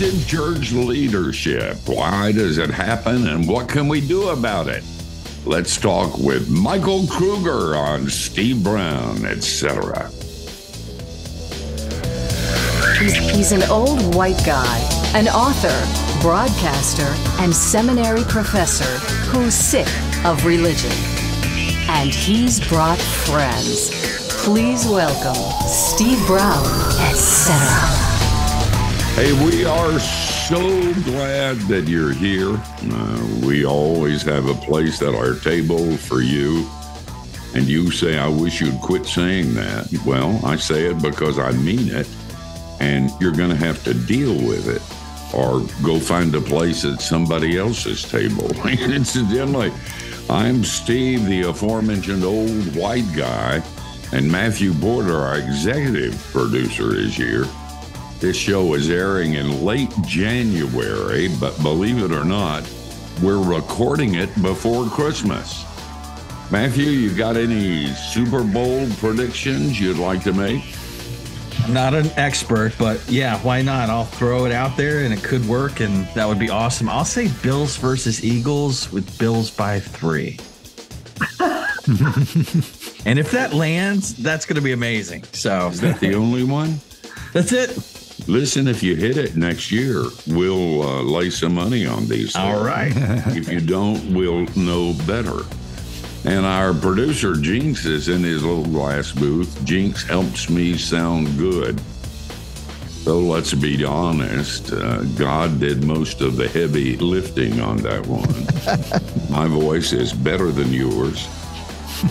What's in church leadership? Why does it happen, and what can we do about it? Let's talk with Michael Kruger on Steve Brown, etc. He's an old white guy, an author, broadcaster, and seminary professor who's sick of religion. And he's brought friends. Please welcome Steve Brown, etc. Hey, we are so glad that you're here. We always have a place at our table for you. And you say, I wish you'd quit saying that. Well, I say it because I mean it. And you're going to have to deal with it or go find a place at somebody else's table. Incidentally, I'm Steve, the aforementioned old white guy, and Matthew Porter, our executive producer, is here. This show is airing in late January, but believe it or not, we're recording it before Christmas. Matthew, you got any Super Bowl predictions you'd like to make? I'm not an expert, but yeah, why not? I'll throw it out there and it could work, and that would be awesome. I'll say Bills versus Eagles with Bills by 3. And if that lands, that's going to be amazing. So, is that the only one? That's it. Listen, if you hit it next year, we'll lay some money on these. All right. If you don't, we'll know better. And our producer, Jinx, is in his little glass booth. Jinx helps me sound good. So let's be honest, God did most of the heavy lifting on that one. My voice is better than yours,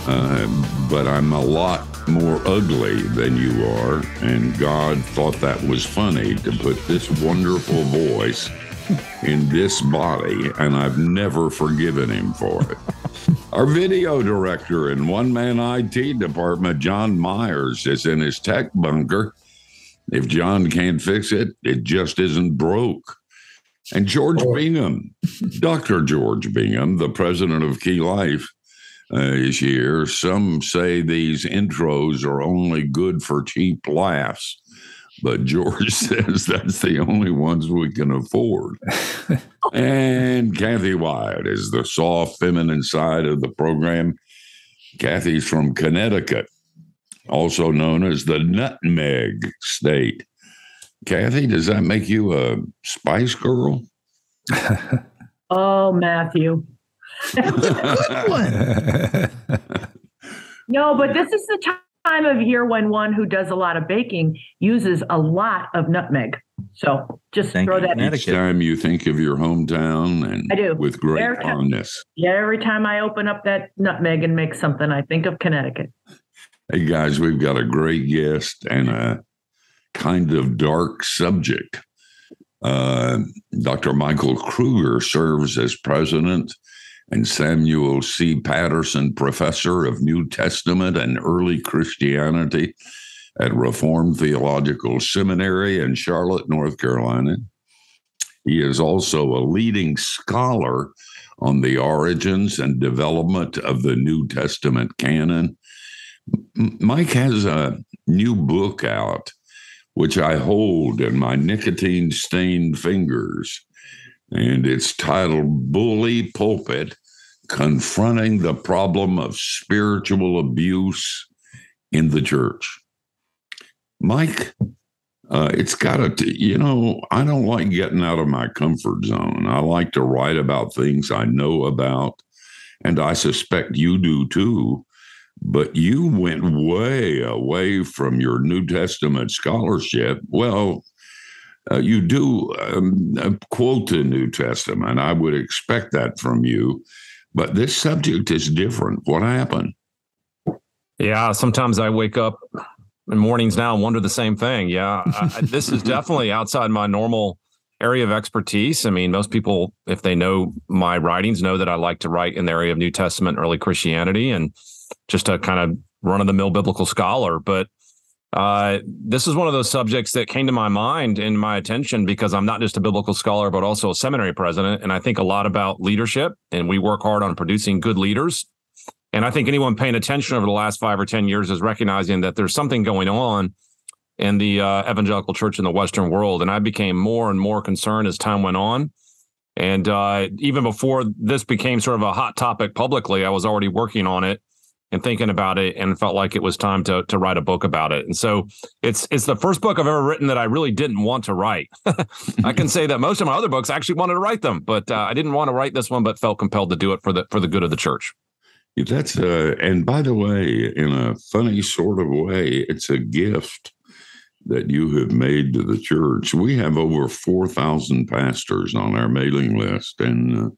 but I'm a lot more ugly than you are, and God thought that was funny to put this wonderful voice in this body, and I've never forgiven him for it. Our video director and one-man IT department, John Myers, is in his tech bunker. If John can't fix it, it just isn't broke. And George Bingham, Dr. George Bingham, the president of Key Life, is here. Some say these intros are only good for cheap laughs, but George says that's the only ones we can afford. And Kathy Wyatt is the soft feminine side of the program. Kathy's from Connecticut, also known as the Nutmeg State. Kathy, does that make you a Spice Girl? Oh, Matthew. That's a good one. No, but this is the time of year when one who does a lot of baking uses a lot of nutmeg. So just throw that in. Each time you think of your hometown, and I do with great fondness. Yeah, every time I open up that nutmeg and make something, I think of Connecticut. Hey guys, we've got a great guest and a kind of dark subject. Dr. Michael Kruger serves as president and Samuel C. Patterson, professor of New Testament and early Christianity at Reformed Theological Seminary in Charlotte, North Carolina. He is also a leading scholar on the origins and development of the New Testament canon. Mike has a new book out, which I hold in my nicotine-stained fingers, and it's titled Bully Pulpit, Confronting the Problem of Spiritual Abuse in the Church. Mike, it's got a, you know, I don't like getting out of my comfort zone. I like to write about things I know about, and I suspect you do too, but you went way away from your New Testament scholarship. Well, you do quote the New Testament. I would expect that from you, but this subject is different. What happened? Yeah, sometimes I wake up in mornings now and wonder the same thing. Yeah, this is definitely outside my normal area of expertise. I mean, most people, if they know my writings, know that I like to write in the area of New Testament, early Christianity, and just a kind of run-of-the-mill biblical scholar, but this is one of those subjects that came to my mind and my attention because I'm not just a biblical scholar, but also a seminary president. And I think a lot about leadership, and we work hard on producing good leaders. And I think anyone paying attention over the last 5 or 10 years is recognizing that there's something going on in the evangelical church in the Western world. And I became more and more concerned as time went on. And even before this became sort of a hot topic publicly, I was already working on it and thinking about it, and felt like it was time to write a book about it. And so it's the first book I've ever written that I really didn't want to write. I can say that most of my other books, I actually wanted to write them, but I didn't want to write this one, but felt compelled to do it for the good of the church. That's and by the way, in a funny sort of way, it's a gift that you have made to the church. We have over 4,000 pastors on our mailing list, and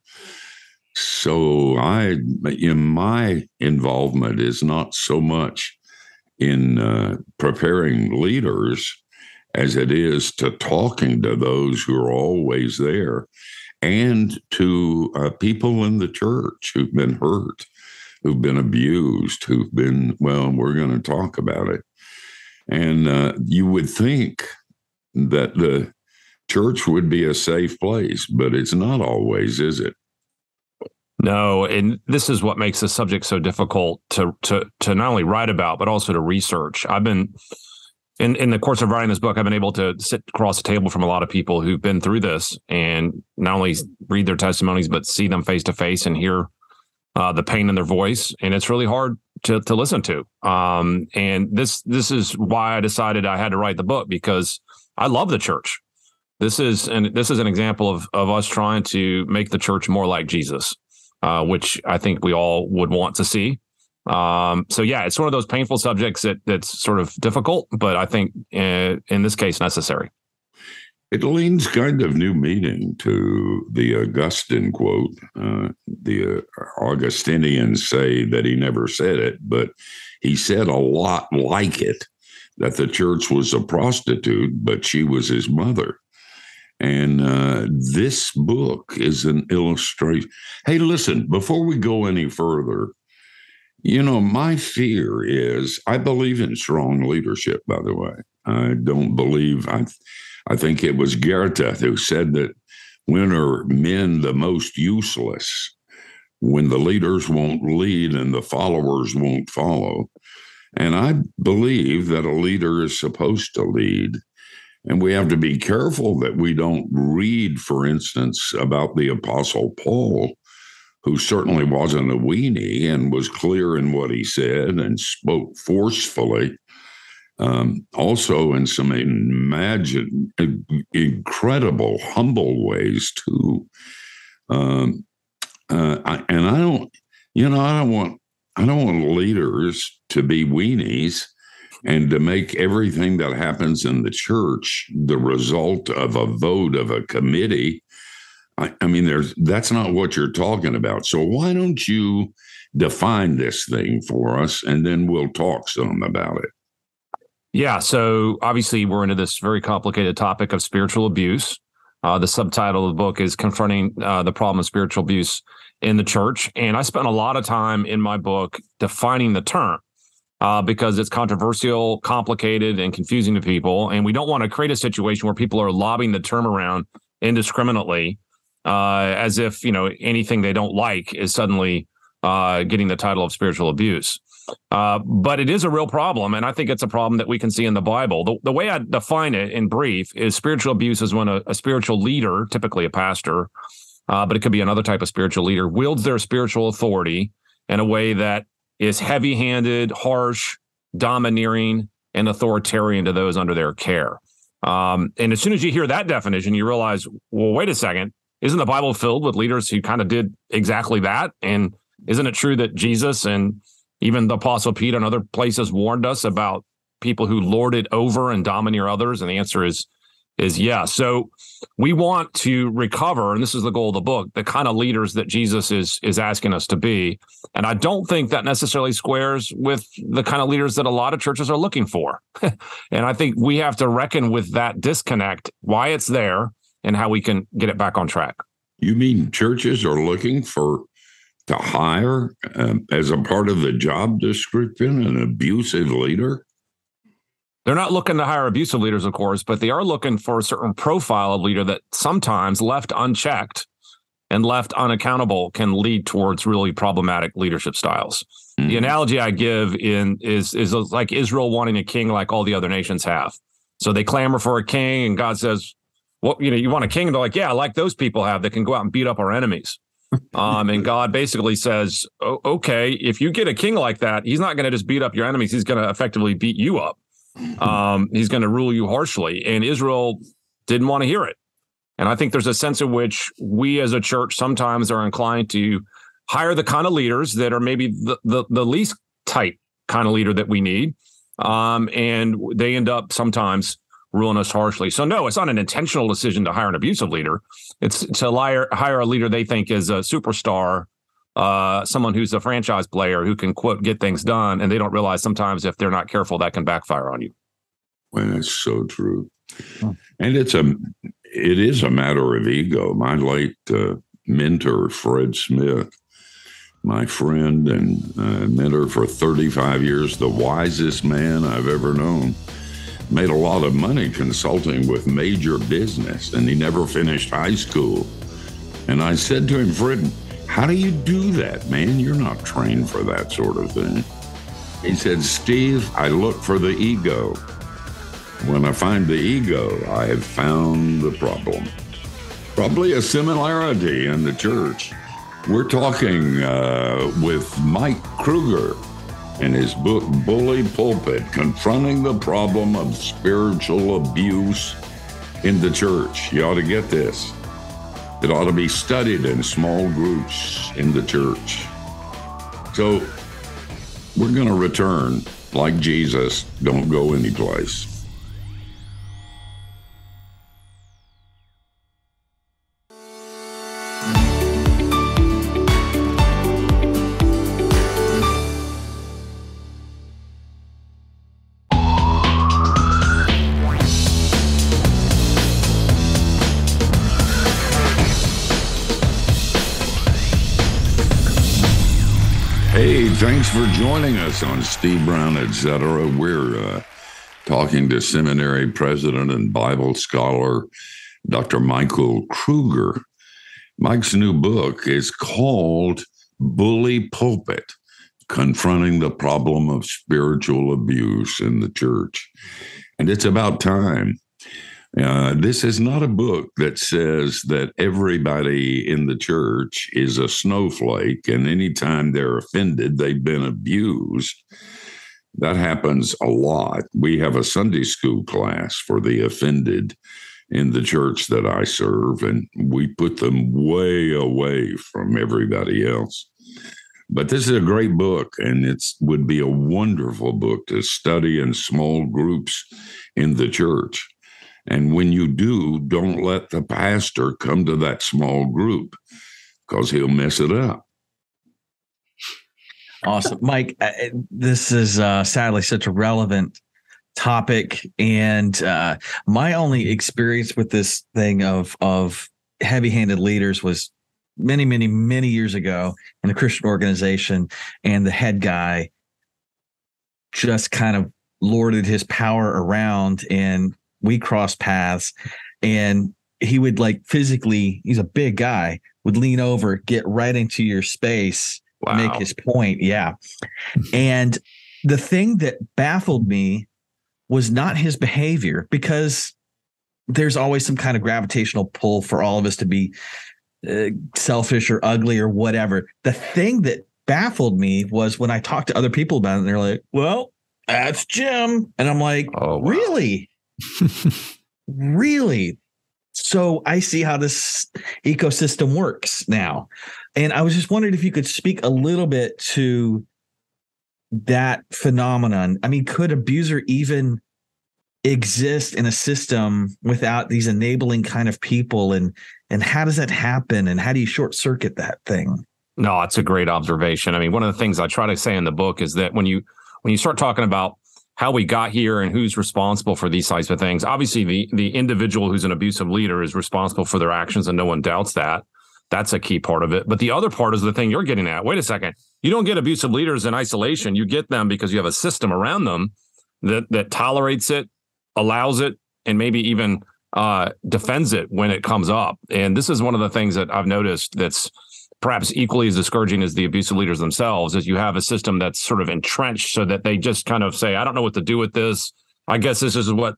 so my involvement is not so much in preparing leaders as it is to talking to those who are always there, and to people in the church who've been hurt, who've been abused, who've been, well, we're going to talk about it. And you would think that the church would be a safe place, but it's not always, is it? No, and this is what makes the subject so difficult to not only write about, but also to research. I've been, in the course of writing this book, I've been able to sit across the table from a lot of people who've been through this, and not only read their testimonies, but see them face to face and hear the pain in their voice. And it's really hard to listen to. And this is why I decided I had to write the book, because I love the church. This is an example of us trying to make the church more like Jesus. Which I think we all would want to see. So yeah, it's one of those painful subjects that's sort of difficult, but I think in this case, necessary. It lends kind of new meaning to the Augustine quote. The Augustinians say that he never said it, but he said a lot like it, that the church was a prostitute, but she was his mother. And this book is an illustration. Hey, listen, before we go any further, you know, my fear is, I believe in strong leadership, by the way. I don't believe, I think it was Goethe who said that when are men the most useless? When the leaders won't lead and the followers won't follow. And I believe that a leader is supposed to lead. And we have to be careful that we don't read, for instance, about the Apostle Paul, who certainly wasn't a weenie and was clear in what he said and spoke forcefully. Also in some incredible, humble ways, too. I don't want leaders to be weenies and to make everything that happens in the church the result of a vote of a committee. That's not what you're talking about. So why don't you define this thing for us, and then we'll talk some about it. Yeah, so obviously we're into this very complicated topic of spiritual abuse. The subtitle of the book is Confronting the Problem of Spiritual Abuse in the Church. And I spent a lot of time in my book defining the term. Because it's controversial, complicated, and confusing to people. And we don't want to create a situation where people are lobbing the term around indiscriminately as if, you know, anything they don't like is suddenly getting the title of spiritual abuse. But it is a real problem, and I think it's a problem that we can see in the Bible. The way I define it in brief is spiritual abuse is when a spiritual leader, typically a pastor, but it could be another type of spiritual leader, wields their spiritual authority in a way that is heavy-handed, harsh, domineering, and authoritarian to those under their care. And as soon as you hear that definition, you realize, well, wait a second, isn't the Bible filled with leaders who kind of did exactly that? And isn't it true that Jesus and even the Apostle Peter and other places warned us about people who lord it over and domineer others? And the answer is yes. So we want to recover, and this is the goal of the book, the kind of leaders that Jesus is asking us to be. And I don't think that necessarily squares with the kind of leaders that a lot of churches are looking for. And I think we have to reckon with that disconnect, why it's there, and how we can get it back on track. You mean churches are looking to hire as a part of the job description an abusive leader? They're not looking to hire abusive leaders, of course, but they are looking for a certain profile of leader that sometimes left unchecked and left unaccountable can lead towards really problematic leadership styles. Mm-hmm. The analogy I give is like Israel wanting a king like all the other nations have. So they clamor for a king, and God says, well, you know, you want a king? And they're like, yeah, like those people have that can go out and beat up our enemies. And God basically says, okay, if you get a king like that, he's not going to just beat up your enemies. He's going to effectively beat you up. He's going to rule you harshly. And Israel didn't want to hear it. And I think there's a sense in which we as a church sometimes are inclined to hire the kind of leaders that are maybe the least tight kind of leader that we need. And they end up sometimes ruling us harshly. So no, it's not an intentional decision to hire an abusive leader. It's to hire a leader they think is a superstar, someone who's a franchise player who can, quote, get things done. And they don't realize sometimes if they're not careful, that can backfire on you. Well, that's so true. And it is a matter of ego. My late mentor, Fred Smith, my friend and mentor for 35 years, the wisest man I've ever known, made a lot of money consulting with major business, and he never finished high school. And I said to him, Fred, how do you do that, man? You're not trained for that sort of thing. He said, Steve, I look for the ego. When I find the ego, I have found the problem. Probably a similarity in the church. We're talking with Mike Kruger in his book, Bully Pulpit, Confronting the Problem of Spiritual Abuse in the Church. You ought to get this. It ought to be studied in small groups in the church. So we're going to return. Like Jesus, don't go anyplace. Thanks for joining us on Steve Brown, Etc. We're talking to seminary president and Bible scholar, Dr. Michael Kruger. Mike's new book is called Bully Pulpit, Confronting the Problem of Spiritual Abuse in the Church. And it's about time. This is not a book that says that everybody in the church is a snowflake, and anytime they're offended, they've been abused. That happens a lot. We have a Sunday school class for the offended in the church that I serve, and we put them way away from everybody else. But this is a great book, and it would be a wonderful book to study in small groups in the church. And when you do, don't let the pastor come to that small group because he'll mess it up. Awesome. Mike, this is sadly such a relevant topic. And my only experience with this thing of heavy-handed leaders was many, many, many years ago in a Christian organization. And the head guy just kind of lorded his power around, and we crossed paths, and he would, like, physically, he's a big guy, would lean over, get right into your space, wow, make his point. Yeah. And the thing that baffled me was not his behavior, because there's always some kind of gravitational pull for all of us to be selfish or ugly or whatever. The thing that baffled me was when I talked to other people about it, and they're like, well, that's Jim. And I'm like, oh, wow. Really? Really? So I see how this ecosystem works now. And I was just wondering if you could speak a little bit to that phenomenon. I mean, could abuser even exist in a system without these enabling kind of people? And how does that happen? And how do you short circuit that thing? No, it's a great observation. I mean, one of the things I try to say in the book is that when you start talking about how we got here and who's responsible for these types of things. Obviously, the individual who's an abusive leader is responsible for their actions, and no one doubts that. That's a key part of it. But the other part is the thing you're getting at. Wait a second. You don't get abusive leaders in isolation. You get them because you have a system around them that tolerates it, allows it, and maybe even defends it when it comes up. And this is one of the things that I've noticed that's perhaps equally as discouraging as the abusive leaders themselves, is you have a system that's sort of entrenched so that they just kind of say, I don't know what to do with this. I guess this is what,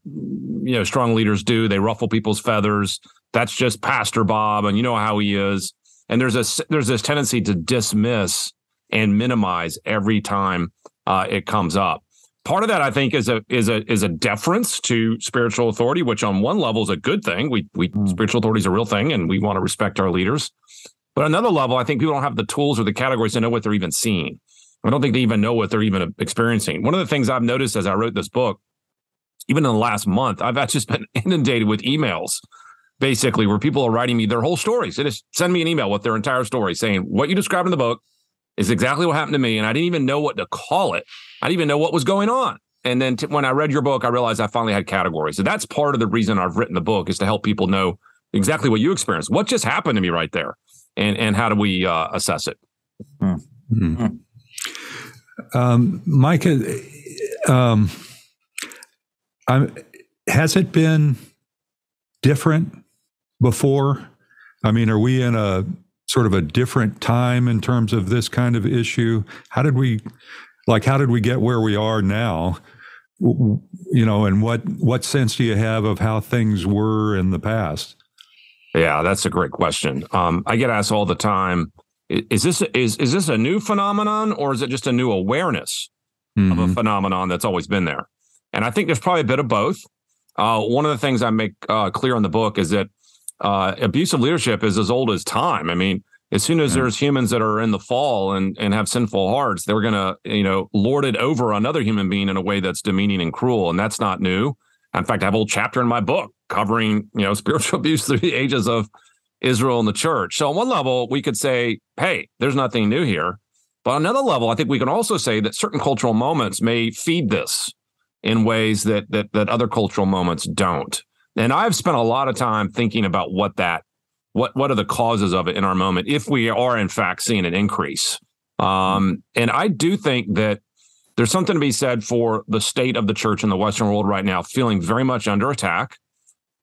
strong leaders do. They ruffle people's feathers. That's just Pastor Bob, and you know how he is. And there's this tendency to dismiss and minimize every time it comes up. Part of that, I think, is a deference to spiritual authority, which on one level is a good thing. Spiritual authority is a real thing, and we want to respect our leaders. But another level, I think people don't have the tools or the categories to know what they're even seeing. I don't think they even know what they're even experiencing. One of the things I've noticed as I wrote this book, even in the last month, I've just been inundated with emails, basically, where people are writing me their whole stories. They just send me an email with their entire story saying, what you described in the book is exactly what happened to me, and I didn't even know what to call it. I didn't even know what was going on. And then when I read your book, I realized I finally had categories. So that's part of the reason I've written the book, is to help people know exactly what you experienced. What just happened to me right there? And how do we assess it? Mm-hmm. Micah, has it been different before? I mean, are we in a sort of a different time in terms of this kind of issue? How did we get where we are now? And what sense do you have of how things were in the past? Yeah, that's a great question. I get asked all the time, is this a new phenomenon, or is it just a new awareness mm-hmm. of a phenomenon that's always been there? And I think there's probably a bit of both. One of the things I make clear in the book is that abusive leadership is as old as time. I mean, as soon as there's humans that are in the fall and have sinful hearts, they're going to, lord it over another human being in a way that's demeaning and cruel. And that's not new. In fact, I have a whole chapter in my book covering, spiritual abuse through the ages of Israel and the church. So on one level, we could say, hey, there's nothing new here. But on another level, I think we can also say that certain cultural moments may feed this in ways that other cultural moments don't. And I've spent a lot of time thinking about what are the causes of it in our moment, if we are, in fact, seeing an increase. And I do think that there's something to be said for the state of the church in the Western world right now, feeling very much under attack,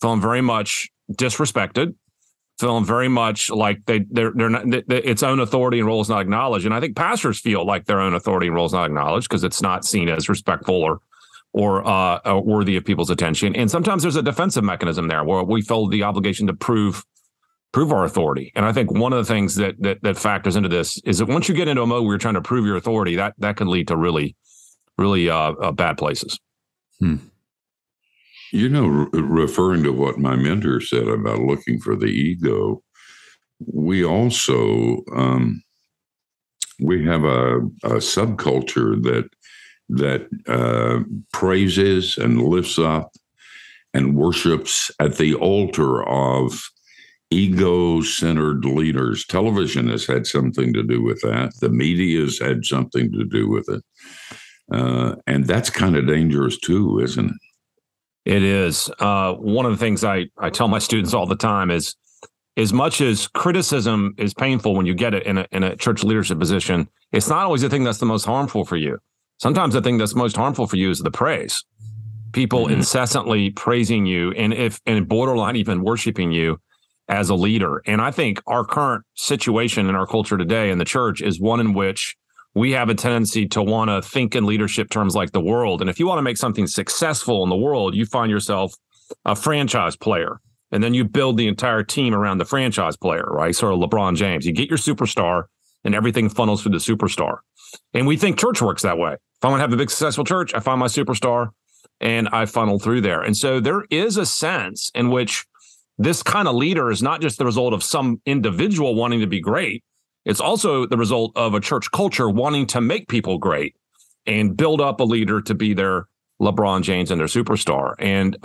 feeling very much disrespected, feeling very much like its own authority and role is not acknowledged. And I think pastors feel like their own authority and role is not acknowledged because it's not seen as respectful or worthy of people's attention. And sometimes there's a defensive mechanism there where we feel the obligation to prove our authority. And I think one of the things that factors into this is that once you get into a mode where you're trying to prove your authority, that can lead to really, really bad places. Referring to what my mentor said about looking for the ego, we also, we have a subculture that praises and lifts up and worships at the altar of ego-centered leaders. Television has had something to do with that. The media's had something to do with it. And that's kind of dangerous too, isn't it? It is. One of the things I tell my students all the time is, as much as criticism is painful when you get it in a church leadership position, it's not always the thing that's the most harmful for you. Sometimes the thing that's most harmful for you is the praise. People mm-hmm. incessantly praising you and borderline even worshiping you as a leader. And I think our current situation in our culture today in the church is one in which we have a tendency to want to think in leadership terms like the world. And if you want to make something successful in the world, you find yourself a franchise player. And then you build the entire team around the franchise player, right? Sort of LeBron James. You get your superstar and everything funnels through the superstar. And we think church works that way. If I want to have a big successful church, I find my superstar and I funnel through there. And so there is a sense in which this kind of leader is not just the result of some individual wanting to be great. It's also the result of a church culture wanting to make people great and build up a leader to be their LeBron James and their superstar. And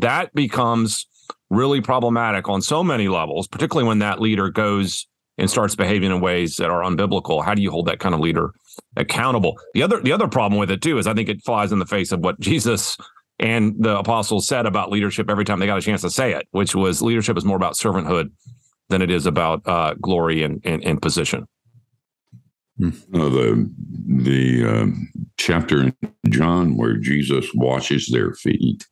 that becomes really problematic on so many levels, particularly when that leader goes and starts behaving in ways that are unbiblical. How do you hold that kind of leader accountable? The other problem with it, too, is I think it flies in the face of what Jesus and the apostles said about leadership every time they got a chance to say it, which was leadership is more about servanthood than it is about glory and position. The chapter in John where Jesus washes their feet.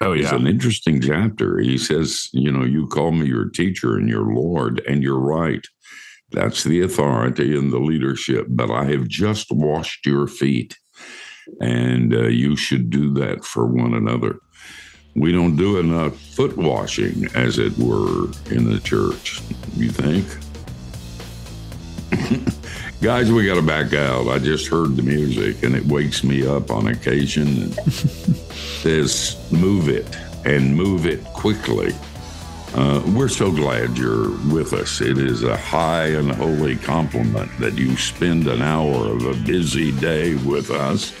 Oh, yeah. It's an interesting chapter. He says, you call me your teacher and your Lord, and you're right. That's the authority and the leadership. But I have just washed your feet. and you should do that for one another. We don't do enough foot washing, as it were, in the church, you think? Guys, we got to back out. I just heard the music, and it wakes me up on occasion and says, move it, and move it quickly. We're so glad you're with us. It is a high and holy compliment that you spend an hour of a busy day with us.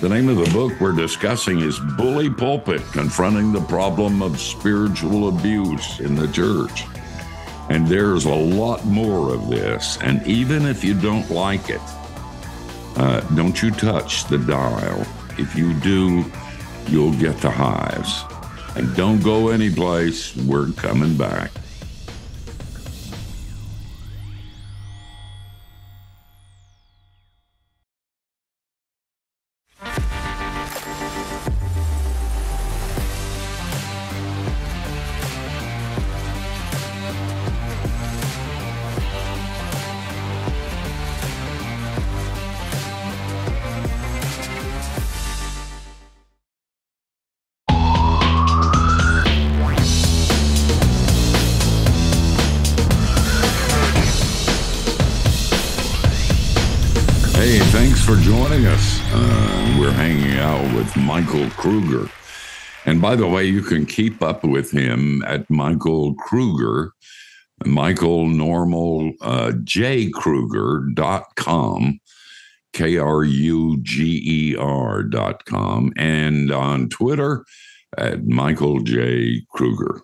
The name of the book we're discussing is Bully Pulpit, Confronting the Problem of Spiritual Abuse in the Church. And there's a lot more of this. And even if you don't like it, don't you touch the dial. If you do, you'll get the hives. And don't go anyplace. We're coming back. For joining us. We're hanging out with Michael Kruger. And by the way, you can keep up with him at Michael Kruger, jkruger.com, KRUGER.com, and on Twitter at Michael J. Kruger.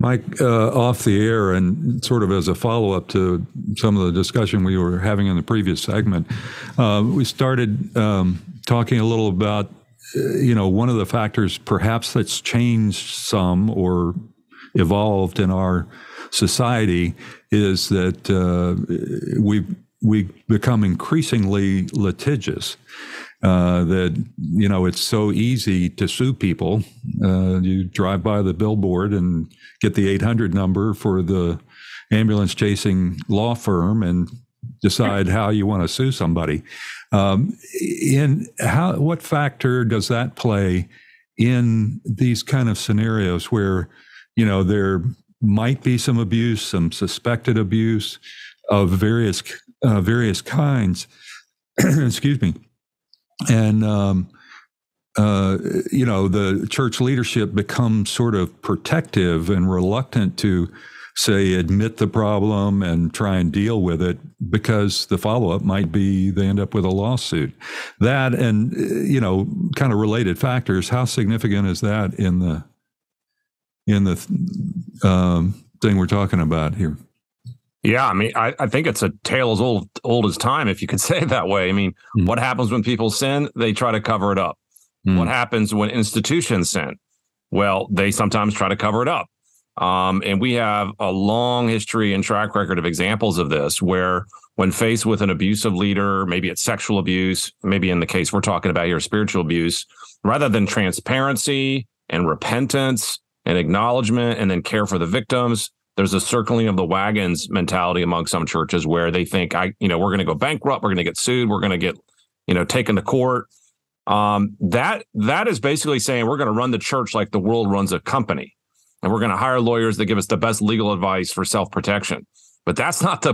Mike, off the air and sort of as a follow-up to some of the discussion we were having in the previous segment, we started talking a little about, one of the factors perhaps that's changed some or evolved in our society is that we become increasingly litigious. That, it's so easy to sue people. You drive by the billboard and get the 800 number for the ambulance chasing law firm and decide how you want to sue somebody. What factor does that play in these kind of scenarios where, there might be some abuse, some suspected abuse of various kinds, excuse me. And, the church leadership becomes sort of protective and reluctant to, say, admit the problem and try and deal with it because the follow-up might be they end up with a lawsuit. That and, kind of related factors, how significant is that in the thing we're talking about here? Yeah, I mean, I think it's a tale as old as time, if you could say it that way. I mean, What happens when people sin? They try to cover it up. Mm. What happens when institutions sin? Well, they sometimes try to cover it up. And we have a long history and track record of examples of this, where when faced with an abusive leader, maybe it's sexual abuse, maybe in the case we're talking about here, spiritual abuse, rather than transparency and repentance and acknowledgement and then care for the victims, there's a circling of the wagons mentality among some churches where they think, we're going to go bankrupt, we're going to get sued, we're going to get, taken to court. That is basically saying we're going to run the church like the world runs a company, and we're going to hire lawyers that give us the best legal advice for self-protection. But that's not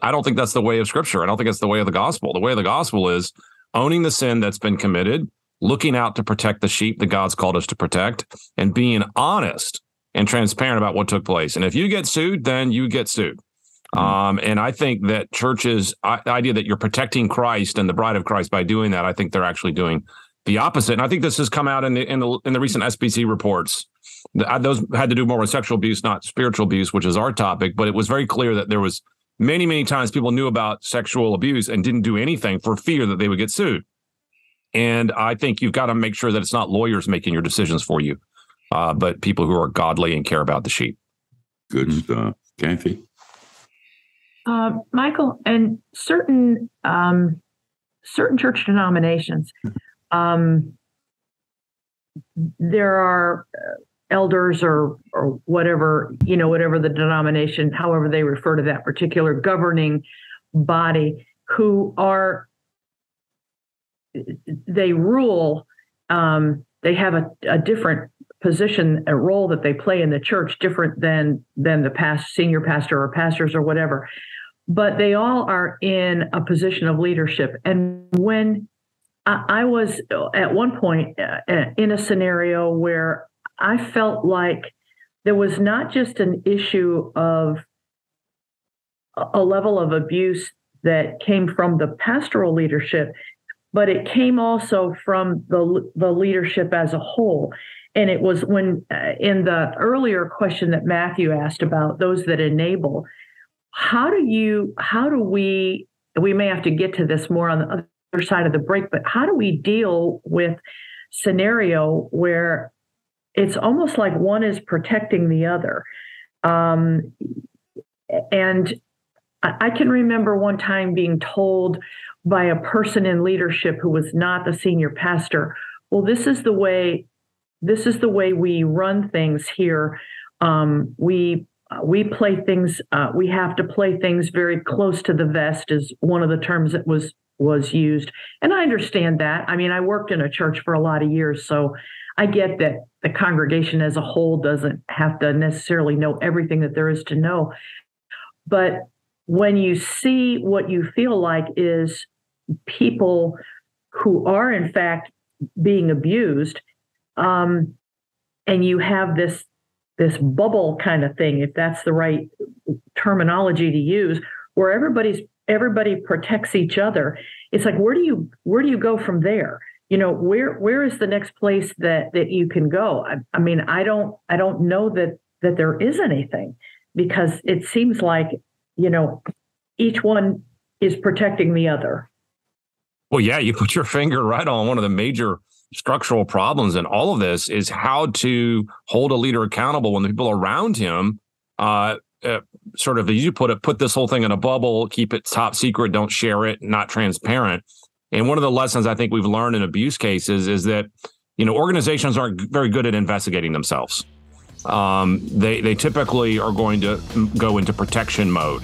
I don't think that's the way of Scripture. I don't think that's the way of the gospel. The way of the gospel is owning the sin that's been committed, looking out to protect the sheep that God's called us to protect, and being honest and transparent about what took place. And if you get sued, then you get sued. And I think that churches, the idea that you're protecting Christ and the bride of Christ by doing that, I think they're actually doing the opposite. And I think this has come out in the recent SBC reports. Those had to do more with sexual abuse, not spiritual abuse, which is our topic. But it was very clear that there was many, many times people knew about sexual abuse and didn't do anything for fear that they would get sued. And I think you've got to make sure that it's not lawyers making your decisions for you, but people who are godly and care about the sheep. Good stuff. Kathy? Michael, and certain church denominations, there are elders or whatever, whatever the denomination, however they refer to that particular governing body, who are they rule, they have a different position, a role that they play in the church different than the past senior pastor or pastors or whatever. But they all are in a position of leadership. And when I was at one point in a scenario where I felt like there was not just an issue of a level of abuse that came from the pastoral leadership, but it came also from the leadership as a whole. And it was when, in the earlier question that Matthew asked about those that enable, we may have to get to this more on the other side of the break, but how do we deal with scenario where it's almost like one is protecting the other? And I can remember one time being told by a person in leadership who was not the senior pastor, well, this is the way we run things here. We play things, we have to play things very close to the vest is one of the terms that was used. And I understand that. I mean, I worked in a church for a lot of years, so I get that the congregation as a whole doesn't have to necessarily know everything that there is to know. But when you see what you feel like is people who are, in fact, being abused, and you have this bubble kind of thing, if that's the right terminology to use, where everybody protects each other, it's like, where do you go from there? You know, where is the next place that you can go? I mean, I don't know that there is anything, because it seems like, you know, each one is protecting the other. Well, yeah, you put your finger right on one of the major structural problems in all of this, is how to hold a leader accountable when the people around him sort of, as you put it, put this whole thing in a bubble, keep it top secret, don't share it, not transparent. And one of the lessons I think we've learned in abuse cases is that, you know, organizations aren't very good at investigating themselves. They typically are going to go into protection mode.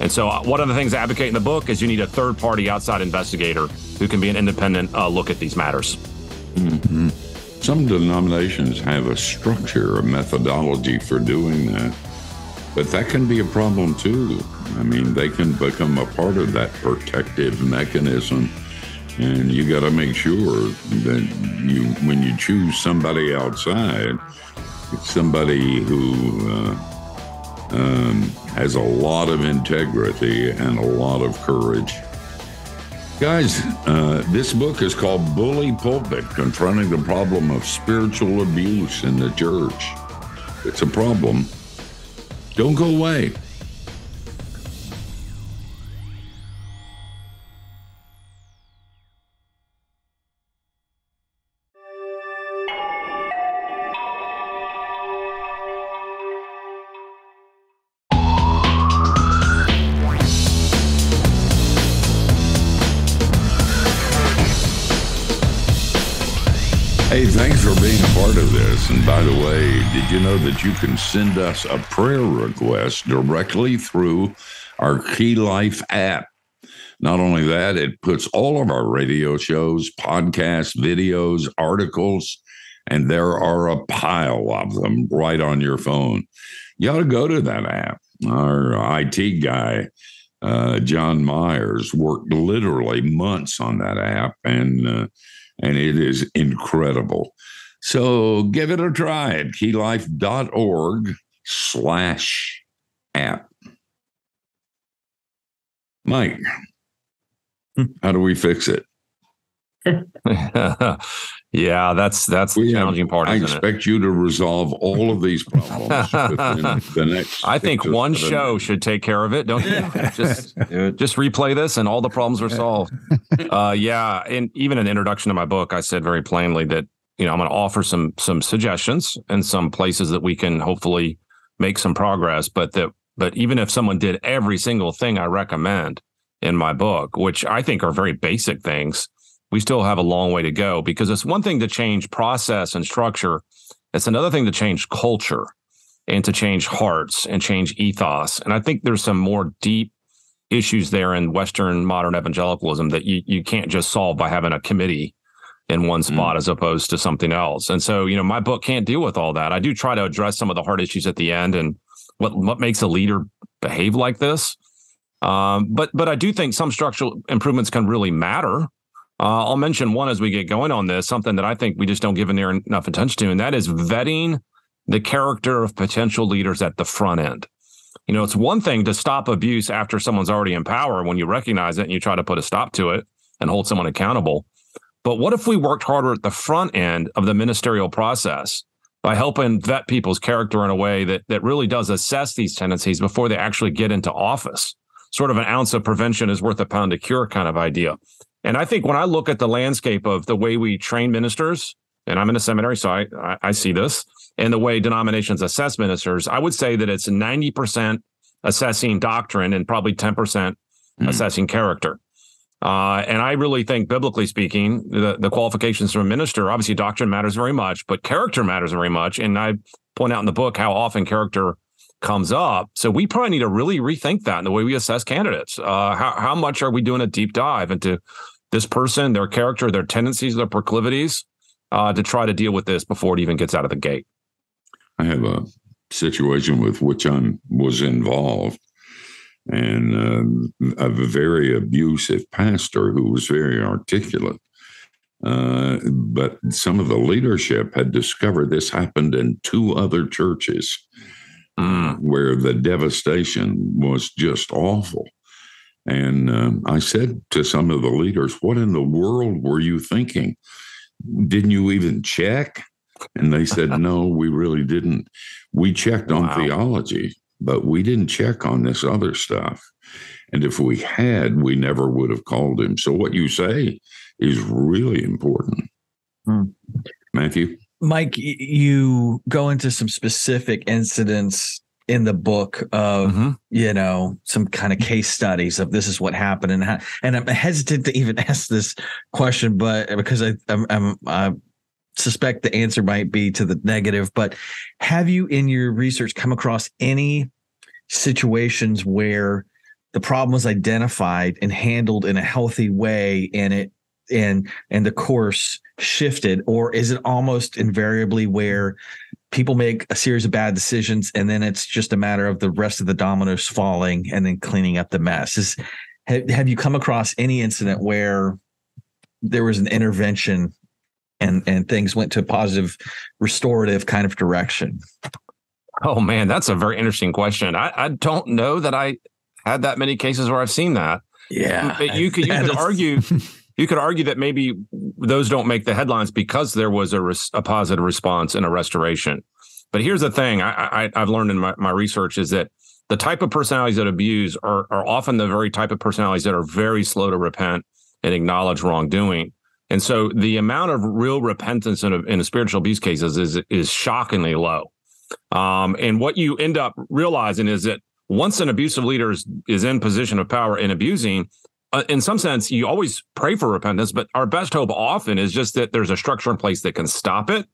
And so one of the things I advocate in the book is you need a third party outside investigator who can be an independent look at these matters. Mm-hmm. Some denominations have a structure, a methodology for doing that, but that can be a problem too. I mean, they can become a part of that protective mechanism. And you got to make sure that when you choose somebody outside, it's somebody who has a lot of integrity and a lot of courage. Guys, this book is called Bully Pulpit, Confronting the Problem of Spiritual Abuse in the Church. It's a problem. Don't go away. Hey, thanks for being a part of this. And by the way, did you know that you can send us a prayer request directly through our Key Life app? Not only that, it puts all of our radio shows, podcasts, videos, articles, and there are a pile of them right on your phone. You ought to go to that app. Our IT guy, John Myers, worked literally months on that app, and it is incredible. So give it a try at keylife.org/app. Mike, how do we fix it? Yeah, that's the challenging part. I expect you to resolve all of these problems within the next. I think one show should take care of it, don't you? Just replay this, and all the problems are solved. Yeah, and even in the introduction to my book, I said very plainly that, you know, I'm going to offer some suggestions and some places that we can hopefully make some progress. But even if someone did every single thing I recommend in my book, which I think are very basic things, we still have a long way to go, because it's one thing to change process and structure. It's another thing to change culture and to change hearts and change ethos. And I think there's some more deep issues there in Western modern evangelicalism that you can't just solve by having a committee in one spot as opposed to something else. And so, you know, my book can't deal with all that. I do try to address some of the hard issues at the end and what makes a leader behave like this. But I do think some structural improvements can really matter. I'll mention one as we get going on this, something that I think we just don't give near enough attention to, and that is vetting the character of potential leaders at the front end. You know, it's one thing to stop abuse after someone's already in power when you recognize it and you try to put a stop to it and hold someone accountable. But what if we worked harder at the front end of the ministerial process by helping vet people's character in a way that really does assess these tendencies before they actually get into office? Sort of an ounce of prevention is worth a pound of cure kind of idea. And I think when I look at the landscape of the way we train ministers, and I'm in a seminary, so I see this, and the way denominations assess ministers, I would say that it's 90% assessing doctrine and probably 10% assessing character. And I really think, biblically speaking, the qualifications for a minister, obviously doctrine matters very much, but character matters very much. And I point out in the book how often character comes up. So we probably need to really rethink that in the way we assess candidates. How much are we doing a deep dive into this person, their character, their tendencies, their proclivities, to try to deal with this before it even gets out of the gate? I have a situation with which I was involved, and a very abusive pastor who was very articulate. But some of the leadership had discovered this happened in two other churches where the devastation was just awful. And I said to some of the leaders, what in the world were you thinking? Didn't you even check? And they said, no, we really didn't. We checked on theology, but we didn't check on this other stuff. And if we had, we never would have called him. So what you say is really important. Matthew? Mike, you go into some specific incidents in the book of, you know, some kind of case studies of this is what happened. And how, and I'm hesitant to even ask this question, but because I suspect the answer might be to the negative. But have you in your research come across any situations where the problem was identified and handled in a healthy way and it and the course shifted? Or is it almost invariably where people make a series of bad decisions and then it's just a matter of the rest of the dominoes falling and then cleaning up the mess? Have you come across any incident where there was an intervention and things went to a positive, restorative kind of direction? Oh, man, that's a very interesting question. I don't know that I had that many cases where I've seen that. Yeah. But you could argue... You could argue that maybe those don't make the headlines because there was a positive response and a restoration. But here's the thing I've learned in my research is that the type of personalities that abuse are often the very type of personalities that are very slow to repent and acknowledge wrongdoing. And so the amount of real repentance in spiritual abuse cases is shockingly low. And what you end up realizing is that once an abusive leader is in position of power and abusing, in some sense, you always pray for repentance, but our best hope often is just that there's a structure in place that can stop it,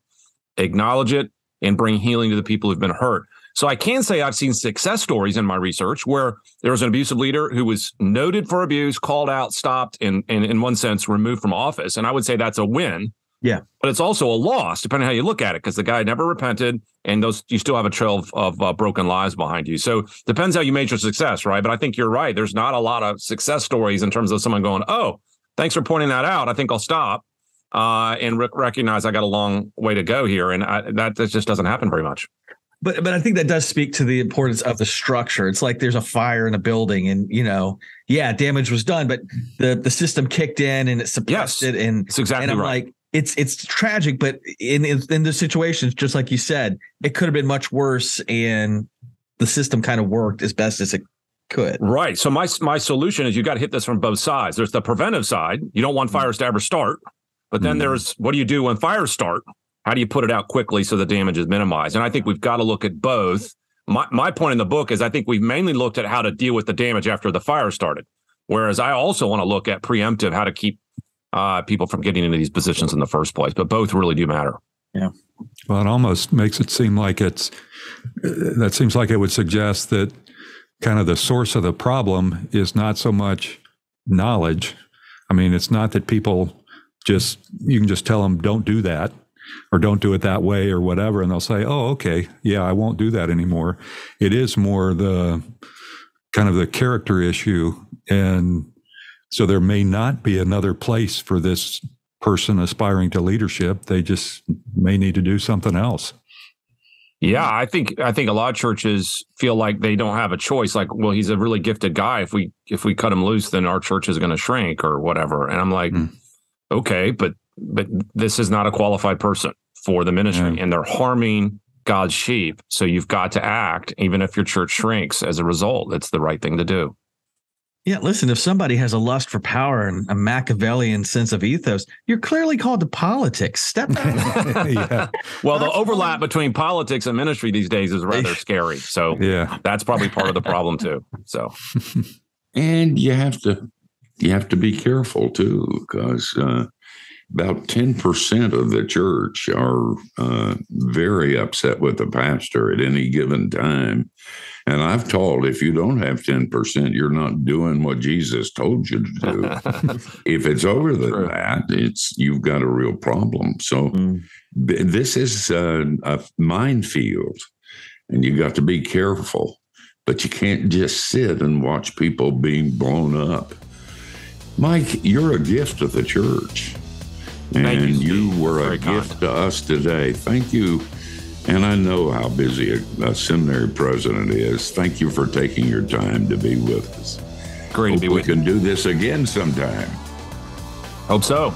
acknowledge it, and bring healing to the people who've been hurt. So I can say I've seen success stories in my research where there was an abusive leader who was noted for abuse, called out, stopped, and in one sense, removed from office. And I would say that's a win. Yeah. But it's also a loss, depending on how you look at it, because the guy never repented, and you still have a trail of broken lives behind you. So depends how you measure success, right? But I think you're right. There's not a lot of success stories in terms of someone going, oh, thanks for pointing that out. I think I'll stop and recognize I got a long way to go here. And that just doesn't happen very much. But I think that does speak to the importance of the structure. It's like there's a fire in a building and, you know, yeah, damage was done, but the system kicked in and it suppressed it. And it's exactly and I'm right. Like, It's tragic, but in those situations, just like you said, it could have been much worse, and the system kind of worked as best as it could. Right. So my solution is you got to hit this from both sides. There's the preventive side. You don't want fires to ever start, but then there's what do you do when fires start? How do you put it out quickly so the damage is minimized? And I think we've got to look at both. My point in the book is I think we've mainly looked at how to deal with the damage after the fire started, whereas I also want to look at preemptive, how to keep people from getting into these positions in the first place, but both really do matter. Yeah. Well, it almost makes it seem like that seems like it would suggest that kind of the source of the problem is not so much knowledge. I mean, it's not that people just, you can just tell them, don't do that or don't do it that way or whatever, and they'll say, oh, okay, yeah, I won't do that anymore. It is more the kind of the character issue. And so there may not be another place for this person aspiring to leadership. They just may need to do something else. Yeah, I think a lot of churches feel like they don't have a choice. Like, well, he's a really gifted guy. If we cut him loose, then our church is going to shrink or whatever. And I'm like, okay, but this is not a qualified person for the ministry, and they're harming God's sheep. So you've got to act, even if your church shrinks as a result. It's the right thing to do. Yeah, listen, if somebody has a lust for power and a Machiavellian sense of ethos, you're clearly called to politics. Step back. Well, the overlap between politics and ministry these days is rather scary. So that's probably part of the problem too. So, and you have to be careful too, because about 10% of the church are very upset with the pastor at any given time. And I've told, if you don't have 10%, you're not doing what Jesus told you to do. If it's over than that, you've got a real problem. So this is a minefield, and you got to be careful. But you can't just sit and watch people being blown up. Mike, you're a gift of the church. And you were a gift to us today. Thank you. And I know how busy a seminary president is. Thank you for taking your time to be with us. Great to be with you. Hope we can do this again sometime. Hope so.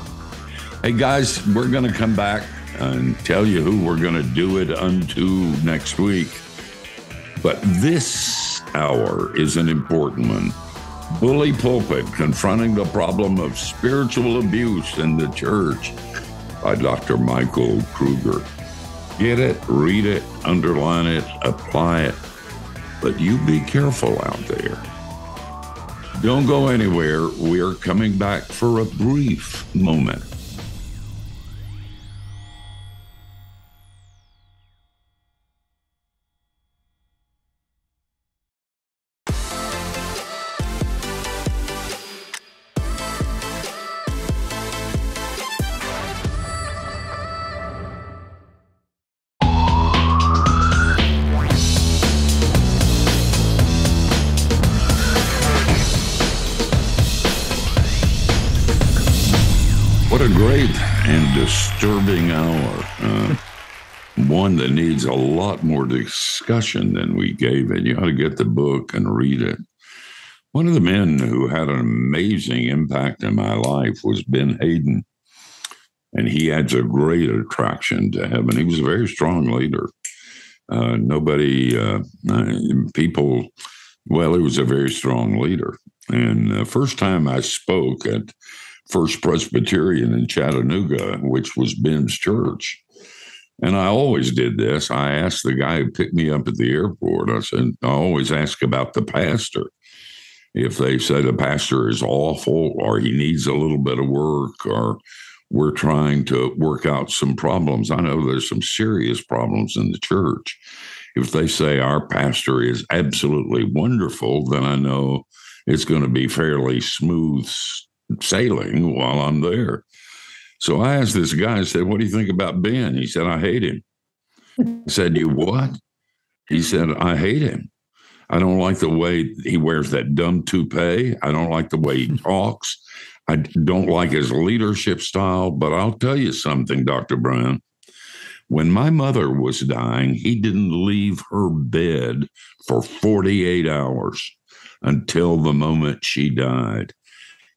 Hey, guys, we're going to come back and tell you who we're going to do it unto next week. But this hour is an important one. Bully Pulpit, confronting the problem of spiritual abuse in the church, by Dr. Michael Kruger. Get it, read it, underline it, apply it. But you be careful out there. Don't go anywhere. We are coming back for a brief moment. Disturbing hour, one that needs a lot more discussion than we gave it. You ought to get the book and read it. One of the men who had an amazing impact in my life was Ben Hayden, and he had a great attraction to heaven. He was a very strong leader. He was a very strong leader. And the first time I spoke at First Presbyterian in Chattanooga, which was Ben's church. And I always did this. I asked the guy who picked me up at the airport, I said, I always ask about the pastor. If they say the pastor is awful or he needs a little bit of work or we're trying to work out some problems, I know there's some serious problems in the church. If they say our pastor is absolutely wonderful, then I know it's going to be fairly smooth sailing while I'm there. So I asked this guy, I said, what do you think about Ben? He said, I hate him. I said, you what? He said, I hate him. I don't like the way he wears that dumb toupee. I don't like the way he talks. I don't like his leadership style. But I'll tell you something, Dr. Brown. When my mother was dying, he didn't leave her bed for 48 hours until the moment she died.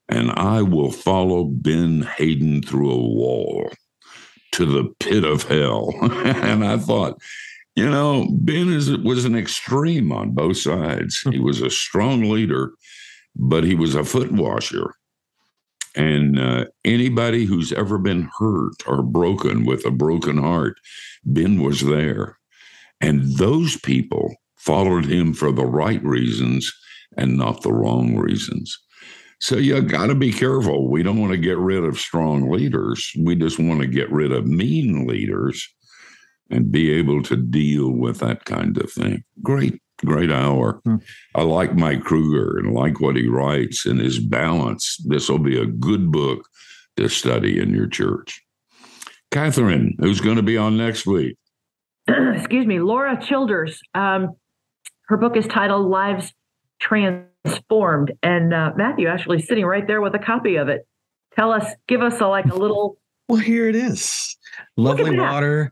And I will follow Ben Hayden through a wall to the pit of hell. And I thought, you know, Ben was an extreme on both sides. He was a strong leader, but he was a foot washer. And anybody who's ever been hurt or broken with a broken heart, Ben was there. And those people followed him for the right reasons and not the wrong reasons. So you got to be careful. We don't want to get rid of strong leaders. We just want to get rid of mean leaders and be able to deal with that kind of thing. Great Great hour. I like Mike Kruger and like what he writes and his balance. This will be a good book to study in your church. Catherine, who's going to be on next week? Excuse me, Laura Childers. Her book is titled Lives Transformed. And Matthew actually sitting right there with a copy of it. Tell us, give us a little. Well, here it is. Lovely water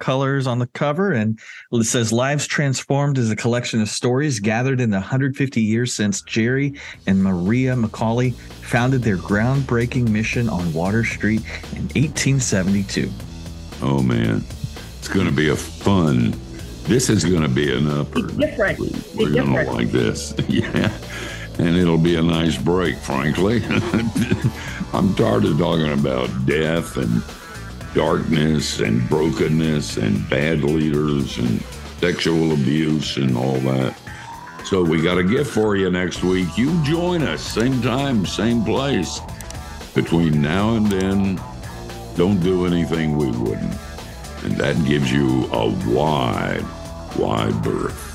colors on the cover. And it says Lives Transformed is a collection of stories gathered in the 150 years since Jerry and Maria Macaulay founded their groundbreaking mission on Water Street in 1872. Oh, man, it's going to be a fun. This is going to be an upper. It's different. We're going to like this. Yeah. And it'll be a nice break, frankly. I'm tired of talking about death and darkness and brokenness and bad leaders and sexual abuse and all that. So we got a gift for you next week. You join us, same time, same place. Between now and then, don't do anything we wouldn't. And that gives you a wide berth.